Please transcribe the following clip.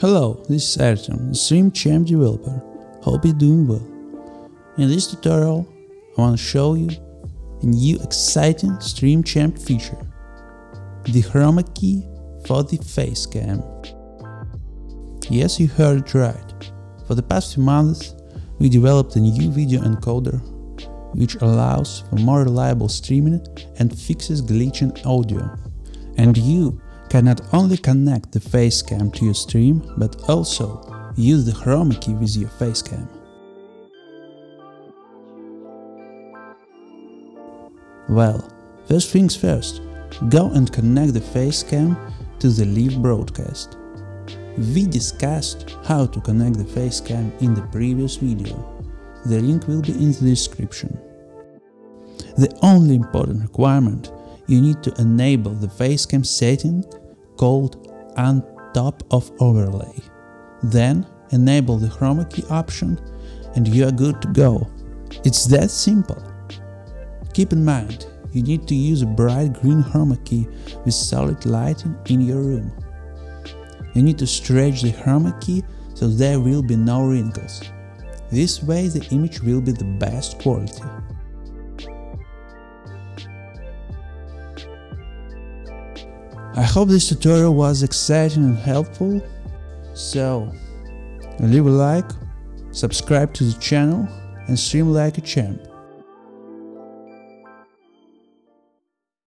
Hello, this is Ertan, a StreamChamp developer. Hope you're doing well. In this tutorial, I want to show you a new exciting StreamChamp feature, the Chromakey for the face cam. Yes, you heard it right. For the past few months, we developed a new video encoder, which allows for more reliable streaming and fixes glitching audio. And you can not only connect the face cam to your stream, but also use the Chromakey with your face cam. Well, first things first, go and connect the face cam to the live broadcast. We discussed how to connect the face cam in the previous video. The link will be in the description. The only important requirement, you need to enable the facecam setting called on top of overlay. Then enable the Chromakey option and you are good to go. It's that simple. Keep in mind, you need to use a bright green Chromakey with solid lighting in your room. You need to stretch the Chromakey so there will be no wrinkles. This way the image will be the best quality. I hope this tutorial was exciting and helpful, so leave a like, subscribe to the channel and stream like a champ.